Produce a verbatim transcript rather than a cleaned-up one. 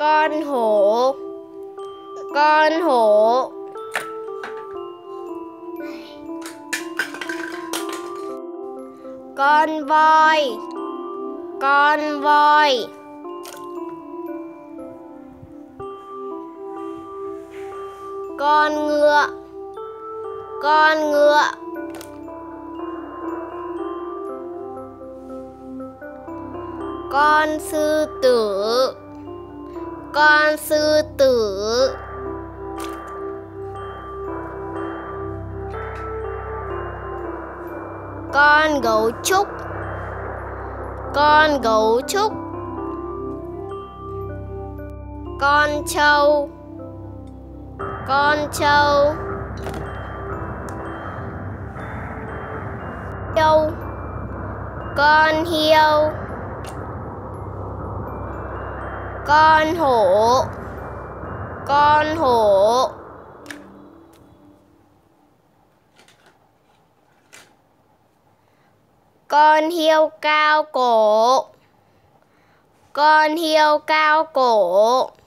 con hổ, con hổ. Con voi, con voi. Con ngựa, con ngựa. Con sư tử, con sư tử. Con gấu trúc, con gấu trúc. Con trâu, con trâu. Trâu, con hiêu. Con hổ, con hổ. Con hiêu cao cổ, con hiêu cao cổ.